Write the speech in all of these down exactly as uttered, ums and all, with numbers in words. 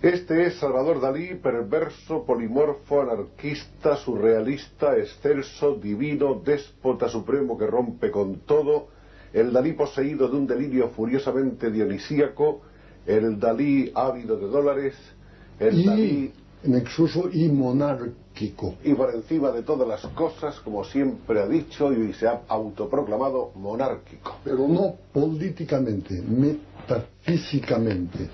Este es Salvador Dalí, perverso, polimorfo, anarquista, surrealista, excelso, divino, déspota supremo que rompe con todo, el Dalí poseído de un delirio furiosamente dionisíaco, el Dalí ávido de dólares, el y, Dalí... en exuso y monárquico. Y por encima de todas las cosas, como siempre ha dicho y se ha autoproclamado monárquico. Pero no políticamente, metafísicamente.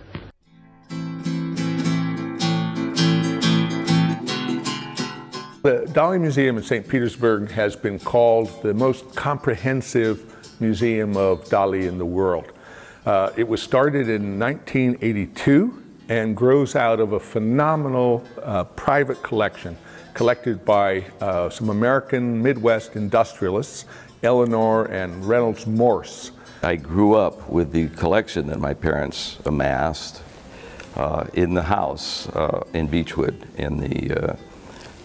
The Dali Museum in Saint Petersburg has been called the most comprehensive museum of Dali in the world. Uh, it was started in nineteen eighty-two and grows out of a phenomenal uh, private collection collected by uh, some American Midwest industrialists, Eleanor and Reynolds Morse. I grew up with the collection that my parents amassed uh, in the house uh, in Beechwood in the uh,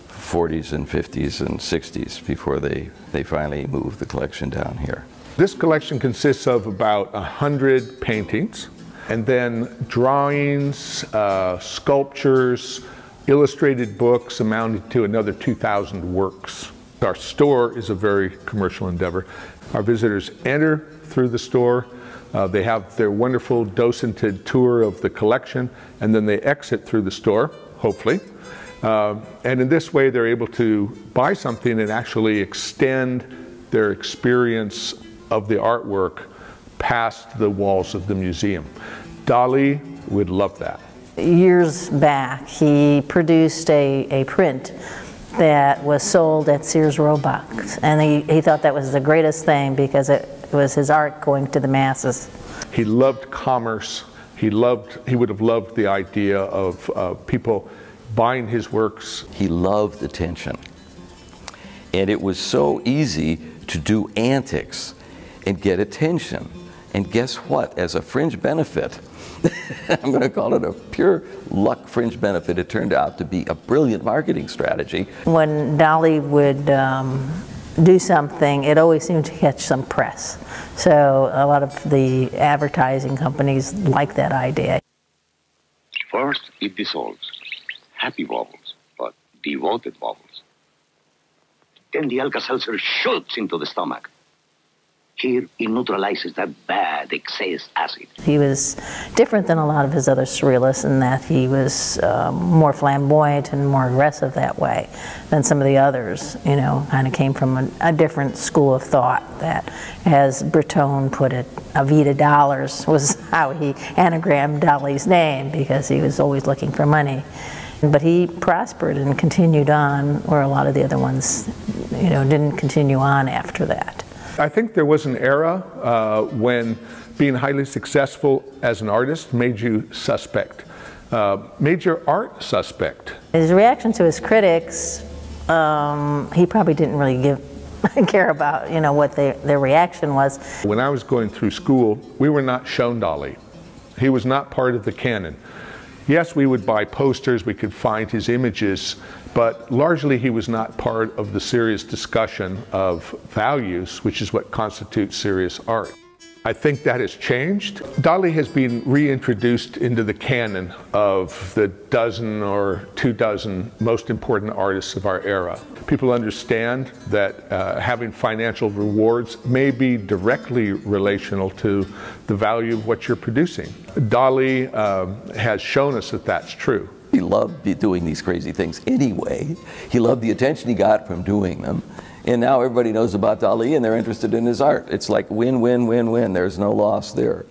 forties and fifties and sixties before they, they finally moved the collection down here. This collection consists of about one hundred paintings and then drawings, uh, sculptures, illustrated books amounting to another two thousand works. Our store is a very commercial endeavor. Our visitors enter through the store. Uh, they have their wonderful docented tour of the collection and then they exit through the store, hopefully. Uh, and in this way, they're able to buy something and actually extend their experience of the artwork past the walls of the museum. Dali would love that. Years back, he produced a, a print that was sold at Sears Roebuck. And he, he thought that was the greatest thing because it was his art going to the masses. He loved commerce. He loved, he would have loved the idea of uh, people buying his works. He loved attention. And it was so easy to do antics and get attention. And guess what? As a fringe benefit, I'm going to call it a pure luck fringe benefit, it turned out to be a brilliant marketing strategy. When Dali would um, do something, it always seemed to catch some press. So a lot of the advertising companies like that idea. First, it dissolves. Happy bubbles, but devoted bubbles. Then the Alka-Seltzer shoots into the stomach. Here, it neutralizes that bad excess acid. He was different than a lot of his other surrealists in that he was uh, more flamboyant and more aggressive that way than some of the others, you know, kind of came from a, a different school of thought that, as Breton put it, a vida dollars was how he anagrammed Dali's name because he was always looking for money. But he prospered and continued on where a lot of the other ones, you know, didn't continue on after that. I think there was an era uh, when being highly successful as an artist made you suspect, uh, made your art suspect. His reaction to his critics, um, he probably didn't really give care about, you know, what they, their reaction was. When I was going through school, we were not shown Dali. He was not part of the canon. Yes, we would buy posters, we could find his images, but largely he was not part of the serious discussion of values, which is what constitutes serious art. I think that has changed. Dali has been reintroduced into the canon of the dozen or two dozen most important artists of our era. People understand that uh, having financial rewards may be directly relational to the value of what you're producing. Dali um, has shown us that that's true. He loved doing these crazy things anyway. He loved the attention he got from doing them. And now everybody knows about Dali and they're interested in his art. It's like win, win, win, win. There's no loss there.